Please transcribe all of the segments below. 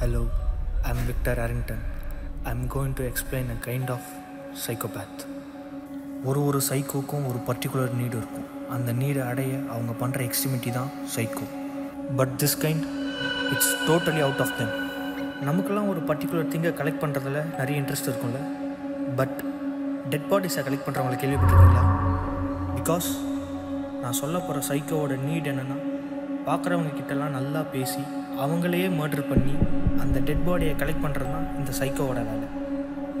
Hello, I'm Victor Arrington. I'm going to explain a kind of psychopath. ஒரு சைக்கோக்கும் ஒரு particular need இருக்கும். அந்த need அடைய அவங்க பண்ற எக்ஸ்ட்ரீமிட்டி தான் psycho. But this kind, it's totally out of them. நமக்கெல்லாம் ஒரு பர்டிகுலர் திங்கை கலெக்ட் பண்ணுறதுல நிறைய இன்ட்ரெஸ்ட் இருக்கும்ல, பட் டெட் பாடிஸை கலெக்ட் பண்ணுறவங்களை கேள்விப்பட்டிருக்கீங்களா? பிகாஸ் நான் சொல்ல போகிற சைக்கோவோட நீட் என்னென்னா, பார்க்குறவங்க கிட்டலாம் நல்லா பேசி அவங்களையே மர்டர் பண்ணி அந்த டெட் பாடியை கலெக்ட் பண்ணுறது தான் இந்த சைக்கோவோட வேலை.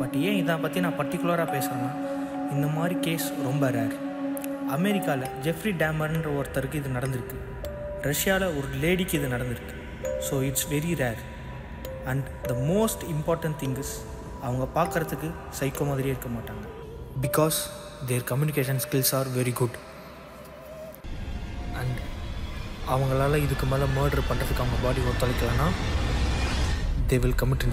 பட் ஏன் இதை பற்றி நான் பர்டிகுலராக பேசுகிறேன்னா, இந்த மாதிரி கேஸ் ரொம்ப ரேர். அமெரிக்காவில் ஜெஃப்ரி டேமர்ன்ற ஒருத்தருக்கு இது நடந்திருக்கு, ரஷ்யாவில் ஒரு லேடிக்கு இது நடந்திருக்கு. So it's very rare. And the most important thing is, அவங்க பார்க்குறதுக்கு சைக்கோ மாதிரியே இருக்க மாட்டாங்க. Because their communication skills are very good. And அவங்களால இதுக்கு மேலே மர்டர் பண்ணுறதுக்கு அவங்க பாடி ஒத்துழைக்கலன்னா they will commit in...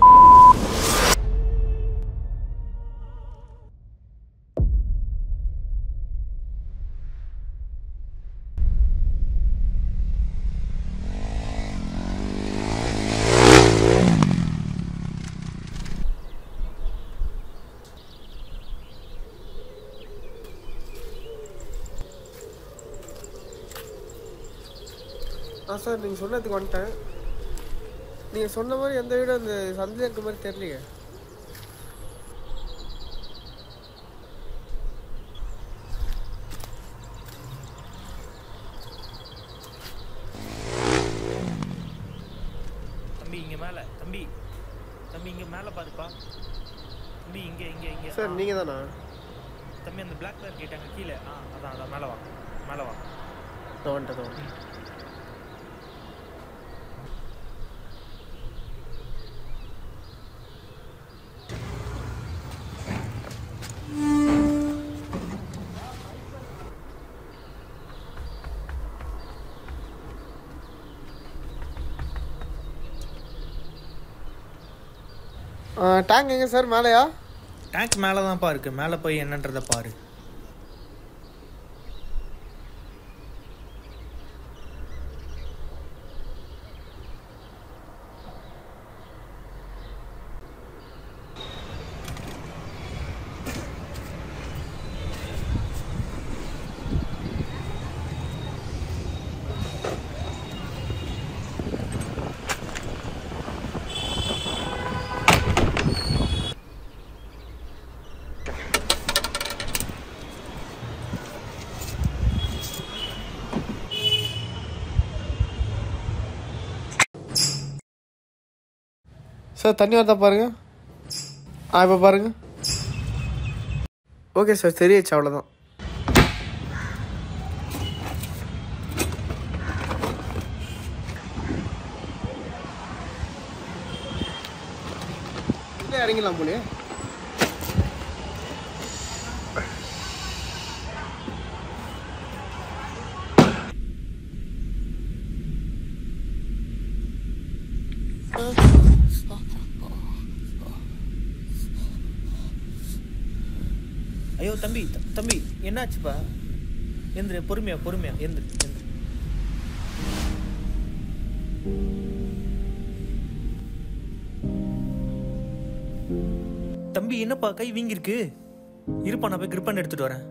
sir, நீங்கள் சொன்னதுக்கு வந்துட்டேன். நீங்கள் சொன்ன மாதிரி எந்த வீடும் அந்த சந்தையில் இருக்க மாதிரி தெரியலையே. தம்பி இங்கே மேலே, தம்பி இங்கே மேலே பாருப்பா. தம்பி இங்கே இங்கே இங்கே சார், நீங்கள் தானா? தம்பி அந்த பிளாக் கலர் கேட்டாங்க கீழே. ஆ, அதான் மேலே வாங்க, மேலே வாங்க. தோண்டேன். டேங்க் எங்கே சார்? மேலேயா? டேங்க் மேலே தான்ப்பா இருக்குது. மேலே போய் என்னன்றதை பாரு. சார் தண்ணி வரதா பாருங்க. ஆ, இப்போ பாருங்க. ஓகே சார், தெரியாச்சு. அவ்வளோதான். இல்லை இறங்கிடலாம் போலே. ஐயோ தம்பி, தம்பி என்னாச்சுப்பா? எந்திர, பொறுமையா பொறுமையா எந்திர. தம்பி என்னப்பா கை வீங்கிருக்கு? இருப்பா, நான் போய் கிரிப்பன் எடுத்துட்டு வரேன்.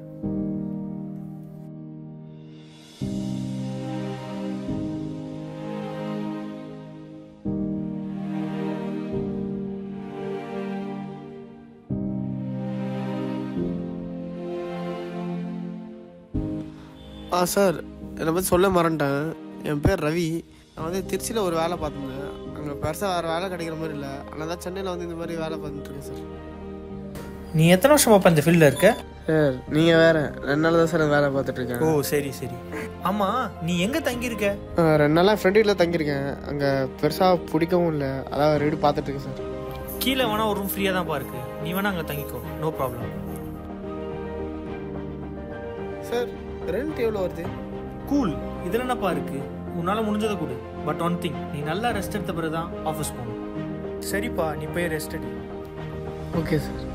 ஆ சார், என்னை பற்றி சொல்ல மறந்துட்டேன். என் பேர் ரவி. நான் வந்து திருச்சியில் ஒரு வேலை பார்த்துருந்தேன். அங்கே பெருசாக வேறு வேலை கிடைக்கிற மாதிரி இல்லை, ஆனால் தான் சென்னையில் வந்து இந்த மாதிரி வேலை பார்த்துட்டுருக்கேன் சார். நீ எத்தனை வருஷமாப்பா இந்த ஃபீல்டில் இருக்க? சார் நீங்கள் வேறு, 2 நாள் தான் சார் வேலை பார்த்துட்ருக்கேன். ஓ சரி சரி. ஆமாம், நீ எங்கே தங்கியிருக்க? 2 நாளாக ஃப்ரெண்ட் வீட்டில் தங்கியிருக்கேன். அங்கே பெருசாக பிடிக்கவும் இல்லை, அதான் ஒரு வீடு பார்த்துட்ருக்கேன் சார். கீழே வேணால் ஒரு ரூம் ஃப்ரீயாக தான்ப்பா இருக்குது, நீ வேணால் அங்கே தங்கிக்கோ, நோ ப்ராப்ளம். சார் ரெண்ட் எவ்வளோ வருது? கூல், இதில் என்னப்பா இருக்கு? உன்னால் முடிஞ்சதை கொடு. பட் ஒன் திங், நீ நல்லா ரெஸ்ட் எடுத்த பிறகு தான் ஆஃபீஸ் போகணும். சரிப்பா, நீ போய் ரெஸ்ட் எடு. Okay sir.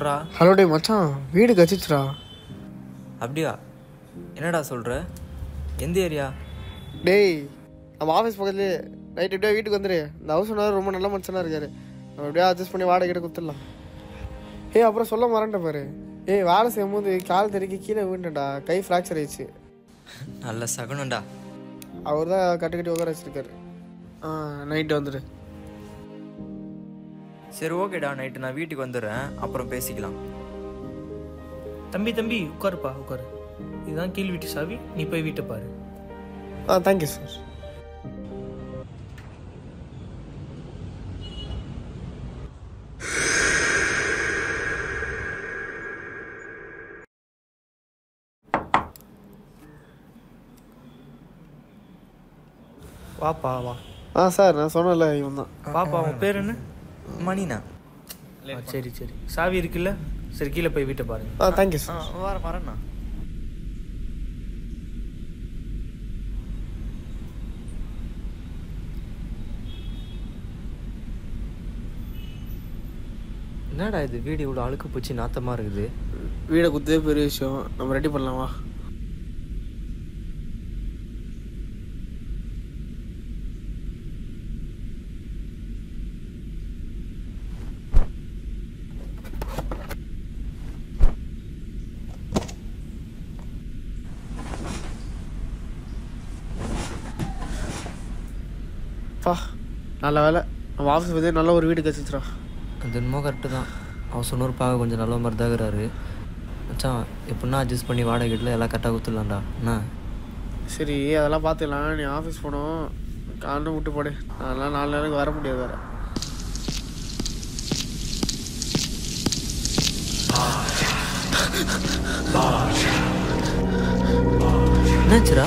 சொல்றா? ஹலோ டே மச்சான், வீடு கச்சிச்சுடா. அப்படியா, என்னடா சொல்ற? எந்த ஏரியா? டேய் நம்ம ஆஃபீஸ் பக்கத்துலேயே. நைட் எப்படியா வீட்டுக்கு வந்துடு. இந்த ஹவுஸ் ஓனர் ரொம்ப நல்ல மனுஷனாக இருக்காரு. நம்ம எப்படியா அட்ஜஸ்ட் பண்ணி வாடகை கிட்ட கொடுத்துடலாம். ஏய் அப்புறம் சொல்ல மாறேன்ட்ட பாரு. ஏய் வேலை செய்யும் போது கால் தெறிக்க கீழே விழுந்துடா, கை ஃப்ராக்சர் ஆயிடுச்சு. நல்ல சகுனண்டா. அவர் தான் கட்டுக்கட்டி உட்கார வச்சிருக்காரு. ஆ நைட்டு வந்துடு. சரி ஓகேடா, நைட்டு நான் வீட்டுக்கு வந்துடுறேன், அப்புறம் பேசிக்கலாம். தம்பி தம்பி உட்காருப்பா உட்காரு. இதுதான் கீழ் வீட்டு சாவி, நீ போய் வீட்டை பாரு. ஆ தேங்க்யூ சார். வாப்பா வா. ஆ சார் நான் சொன்னல இவன் தான். வாப்பா, உன் பேர் என்ன? மணினா. சரி சரி, சாவி இருக்குல்ல, சரி கீழே போய் வீட்டை பாருங்க. ஆ தேங்க்யூ சார். வரேன் வரேண்ணா. என்னடா இது வீடு இவ்வளோ அழுக்கு பூச்சி நாத்தமாக இருக்குது. வீடை குத்தே பெரிய விஷயம், நம்ம ரெடி பண்ணலாமா? நல்ல வேலை நம்ம ஆஃபீஸ் பற்றி நல்ல ஒரு வீடு கச்சிச்சுடா. அது என்னமோ கரெக்டு தான். அவன் சொன்னோர் பார்க்க கொஞ்சம் நல்ல மாதிரி தான் இருக்கிறாரு. மச்சா எப்படின்னா அட்ஜஸ்ட் பண்ணி வாடகை வீட்டில் எல்லாம் கரெக்டாக கொடுத்துடலாம்டா. அண்ணா சரி அதெல்லாம் பார்த்துக்கலாம். நீ ஆஃபீஸ் போனோம் காண்டு விட்டு போடு. அதெல்லாம் 4 நாளைக்கு வர முடியாது வேறு. என்னாச்சுடா?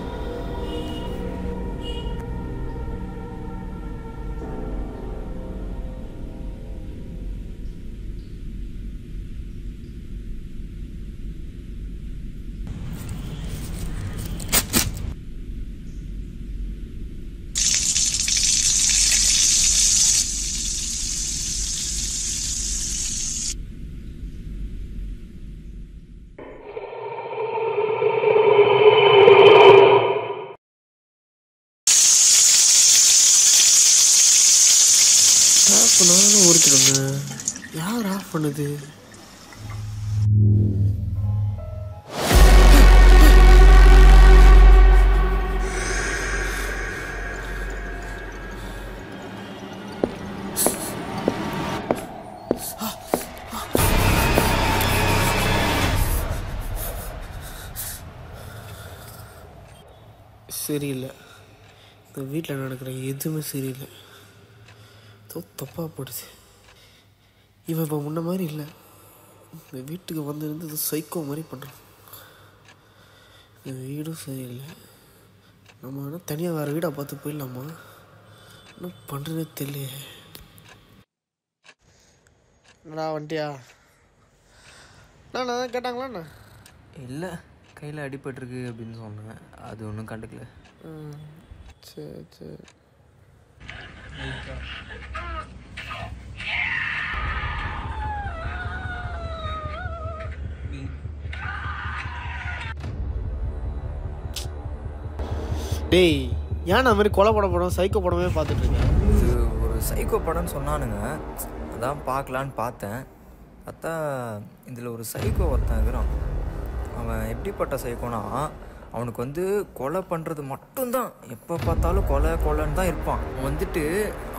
யார் ஆஃப் பண்ணுது? சரியில்லை, இந்த வீட்டில் நடக்கிற எதுவுமே சரியில்லை. தப்பாக போடுது. இவன் இப்போ முன்ன மாதிரி இல்லை, இந்த வீட்டுக்கு வந்துருந்து இது சைக்கோ மாதிரி பண்ணுறான். என் வீடும் சரியில்லை. நம்ம வேணால் தனியாக வேறு வீடாக பார்த்து போயிடலாமா? என்ன பண்ணுறதே தெரியல. என்னடா வண்டியா? நான் அதான் கேட்டாங்களாண்ணா? இல்லை, கையில் அடிபட்டுருக்கு அப்படின்னு சொன்னேன். அது ஒன்றும் கண்டுக்கல. சரி சரி. டேய் ஏன் நான் மாதிரி கொலை படம் சைக்கோ படமே பார்த்துட்டு இருக்கேன்? இது ஒரு சைக்கோ படம்னு சொன்னானுங்க, அதான் பார்க்கலான்னு பார்த்தேன். பார்த்தா இதில் ஒரு சைக்கோ ஒருத்தன் இருக்கிறான். அவன் எப்படிப்பட்ட சைக்கோனா, அவனுக்கு வந்து கொலை பண்ணுறது மட்டும்தான், எப்போ பார்த்தாலும் கொலை கொலைன்னு தான் இருப்பான். அவன் வந்துட்டு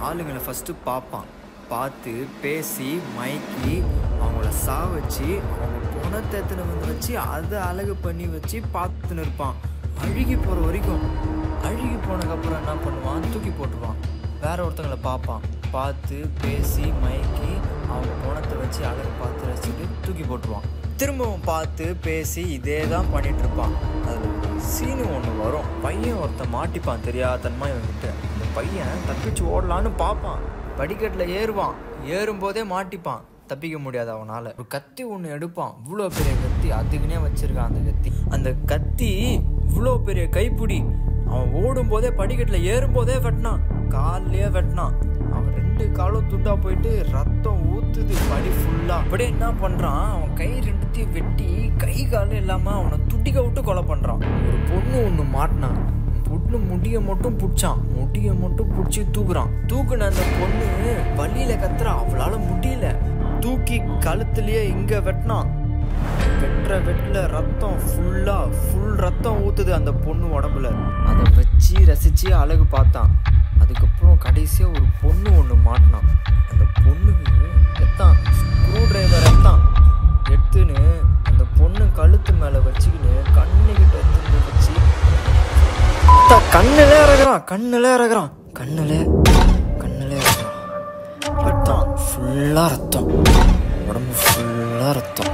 ஆளுங்களை ஃபஸ்ட்டு பார்ப்பான், பார்த்து பேசி மயக்கி அவங்கள சாவச்சு அவங்க குணத்தேத்தனை வந்து வச்சு அதை அழகு பண்ணி வச்சு பார்த்துன்னு இருப்பான். அழுகி போகிற வரைக்கும். அழுகி போனதுக்கப்புறம் என்ன பண்ணுவான், தூக்கி போட்டுருவான். வேற ஒருத்தங்களை பார்ப்பான், பார்த்து பேசி மயக்கி அவங்க குணத்தை வச்சு அழகு பார்த்து ரசிச்சுட்டு தூக்கி போட்டுருவான். திரும்பவும் பார்த்து பேசி இதே தான் பண்ணிகிட்ருப்பான். அது சீனு ஒன்று வரும். பையன் ஒருத்தன் மாட்டிப்பான் தெரியாதன்மா. இவன்கிட்ட இந்த பையன் தப்பிச்சு ஓடலான்னு பார்ப்பான். படிக்கட்டில் ஏறுவான், ஏறும்போதே மாட்டிப்பான், தப்பிக்க முடியாது அவனால். ஒரு கத்தி ஒன்று எடுப்பான், இவ்வளோ பெரிய கத்தி, அதுக்குன்னே வச்சுருக்கான் அந்த கத்தி. அந்த கத்தி இவ்வளோ பெரிய கைப்பிடி. அவன் ஓடும்போதே படிக்கட்டில் ஏறும்போதே வெட்டினான், கால்லையே வெட்டினான். அவன் ரெண்டு காலும் துண்டா போயிட்டு ரத்தம் ஊத்துது படி ஃபுல்லா. அப்படியே என்ன பண்றான், அவன் கை ரெண்டுத்தையும் வெட்டி கை காலும் இல்லாம அவனை துட்டிக்க விட்டு கொலை பண்றான். ஒரு பொண்ணு ஒண்ணு மாட்டினான், பொண்ணு முடிய மட்டும் பிடிச்சான், முடிய மட்டும் பிடிச்சி தூக்குறான். தூக்குன அந்த பொண்ணு வலியில கத்துறா, அவளால முடியல. தூக்கி கழுத்துலயே இங்க வெட்டினான். வெட்டுற வெட்டில ரத்தம் ஃபுல்லா, ஃபுல் ரத்தம் ஊத்துது அந்த பொண்ணு உடம்புல. அதை வச்சு ரசிச்சு அழகு பார்த்தான். அதுக்கப்புறம் கடைசியாக ஒரு பொண்ணு ஒன்று மாட்டினான். அந்த பொண்ணுக்கு எத்தான் ஸ்க்ரூ டிரைவர் எத்தான் எடுத்துன்னு அந்த பொண்ணு கழுத்து மேலே வச்சுக்கின்னு கண்ணுக்கிட்ட எடுத்து வச்சு கண்ணிலே இறக்குறான், கண்ணிலே இறக்குறான். ரத்தம் ஃபுல்லாக, ரத்தம் உடம்பு ஃபுல்லாக ரத்தம்.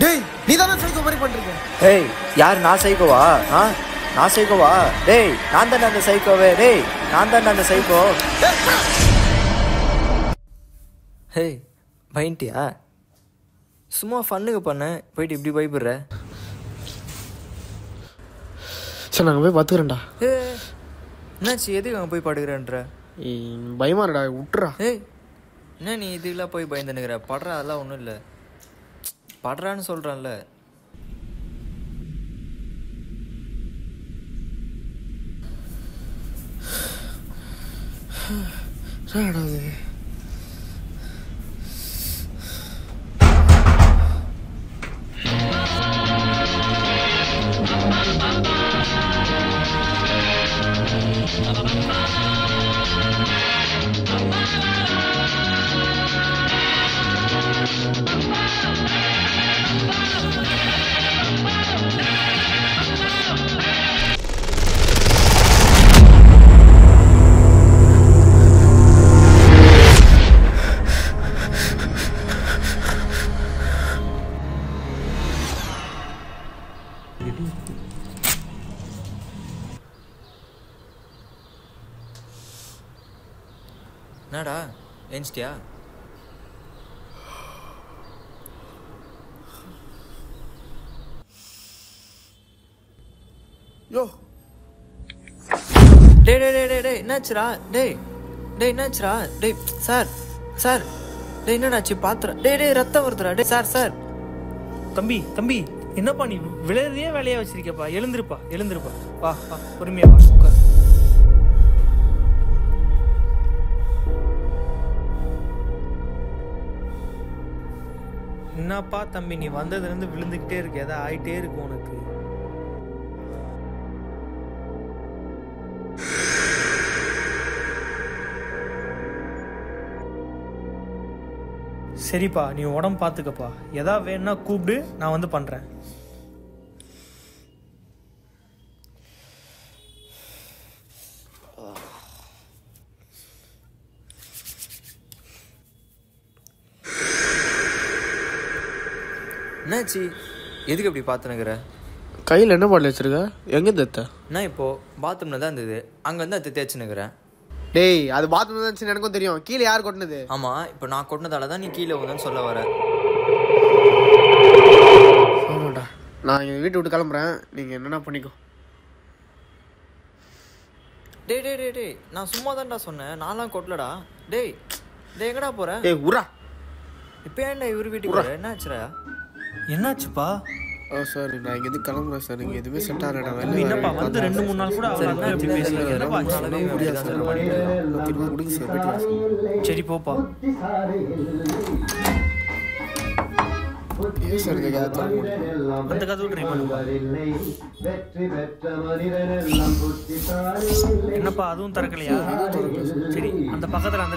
டேய், நீ தானே சைக்கோ மாதிரி பண்ணுறீங்க. ஏய், யார் நான் சைக்கோவா? ஆ, நான் சைக்கோவா? டேய், நான் தானே அந்த சைக்கோவே. டேய், நான் தானே அந்த சைக்கோ. ஹே, பயன்ட்டியா? சும்மா ஃபன்னுக்கு பண்ணேன், போயிட்டு இப்படி பயப்படுற. சரி, நாங்கள் போய் பார்த்துக்கிறேன்டா. ஏ, என்னாச்சு, எதுக்கு அங்கே போய் படுக்கிறேன்ற? பயமா இருடா, விட்டுறா. ஏய், என்ன நீ இதுக்கெல்லாம் போய் பயந்துன்னுக்குற? படுறா, அதெல்லாம் ஒன்றும் இல்லை. படுறான்னு சொல்கிறான்ல. என்னடா எஞ்சிட்டியா? யோ, டேய் டேய் டேய் டேய், என்னாச்சுடா? டேய் டேய், என்னாச்சுடா? டேய் சார், சார், டேய் என்னடாச்சு? பாத்துறேன். டேய் டேய், ரத்தம் வருதுடா. டேய் சார், சார், தம்பி தம்பி, என்னப்பா நீ விளையாடுறதே வேலையாக வச்சிருக்கப்பா. எழுந்திருப்பா, எழுந்திருப்பா, வா வா, பொறுமையா வா, உட்கார். என்னப்பா தம்பி, நீ வந்ததுலேருந்து விழுந்துக்கிட்டே இருக்க, ஏதாவது ஆகிட்டே இருக்கு உனக்கு. சரிப்பா, நீ உடம்பு பார்த்துக்கப்பா, எதா வேணுன்னா கூப்பிடு, நான் வந்து பண்ணுறேன். என்னாச்சு, எதுக்கு அப்படி பார்த்துனுக்குற? கையில் என்ன பாட்டில் வச்சுருக்க? எங்கே தத்த? நான் இப்போது பாத்ரூமில் தான் இருந்தது, அங்கே வந்து அது தேய்ச்சினுக்கிறேன். டேய், அது பாத்ரூம் தான் இருந்துச்சு, எனக்கும் தெரியும். கீழே யார் கொட்டினது? ஆமாம், இப்போ நான் கொட்டினதால தான் நீ கீழே வந்தேன்னு சொல்ல வர. ஆமாண்டா, நான் எங்கள் வீட்டை விட்டு கிளம்புறேன், நீங்கள் என்னென்னா பண்ணிக்கோ. டேய் டே டே டே, நான் சும்மா தான்டா சொன்னேன், நான்லாம் கொட்டலடா. டேய் டே, எங்கடா போகிறேன்? டேய் உரா, இப்போ ஏன்டா இவர் வீட்டுக்கு போகிறேன்? என்னாச்சுடா? என்னாச்சுப்பா? ஆ சார், நான் இங்கேருந்து கிளம்புறேன் சார், நீங்கள் எதுவுமே செட் ஆகிடா. என்னப்பா வந்து 2-3 நாள் கூட முடியுங்க சார். சரி போப்பா. சார் அந்த கதவு ட்ரை பண்ணுங்க. என்னப்பா அதுவும் திறக்கலையா? சரி, அந்த பக்கத்தில் அந்த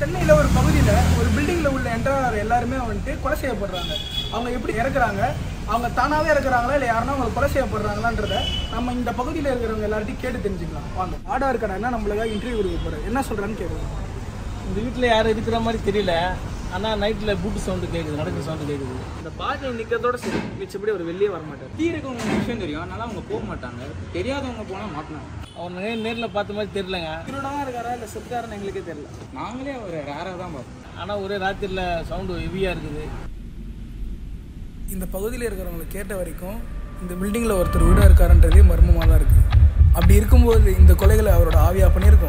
சென்னையில் ஒரு பகுதியில் ஒரு பில்டிங்கில் உள்ள என்ட்ரார் எல்லாருமே வந்துட்டு கொலை செய்யப்படுறாங்க. அவங்க எப்படி இறக்குறாங்க, அவங்க தானாகவே இறக்குறாங்களா இல்லை யாருன்னா அவங்க கொலை செய்யப்படுறாங்களான்றதை நம்ம இந்த பகுதியில் இருக்கிறவங்க எல்லார்ட்டையும் கேட்டு தெரிஞ்சுக்கலாம். வாங்க. ஆடா இருக்கானா நம்மளுக்காக இன்டர்வியூ கொடுக்க போகிறேன், என்ன சொல்கிறான்னு கேட்குறோம். இந்த வீட்டில் யாரும் இருக்கிற மாதிரி தெரியல, ஆனால் நைட்டில் பூட்டு சவுண்டு கேட்குது, நடக்கிற சவுண்டு கேட்குது. இந்த பாட்டில் நிற்கிறதோட சரி மிச்சப்படி அவர் வெளியே வரமாட்டார். தீ இருக்கவங்களுக்கு விஷயம் தெரியும், அதனால அவங்க போக மாட்டாங்க. தெரியாதவங்க போனால் மாட்டினாங்க. அவரு நேரில் பார்த்த மாதிரி தெரியலங்க. திருடனா இருக்காரா இல்லை செப்டாரன்னு எங்களுக்கே தெரியல. நாங்களே ஒரு ரேராக தான் பார்ப்போம். ஆனால் ஒரே ராத்திரியில் சவுண்டு ஹெவியாக இருக்குது. இந்த பகுதியில் இருக்கிறவங்களை கேட்ட வரைக்கும் இந்த பில்டிங்கில் ஒருத்தர் வீடாக இருக்காருன்றதே மர்மமாக தான் இருக்குது. அப்படி இருக்கும்போது இந்த கொலைகளை அவரோட ஆவியாக பண்ணியிருக்கோம்.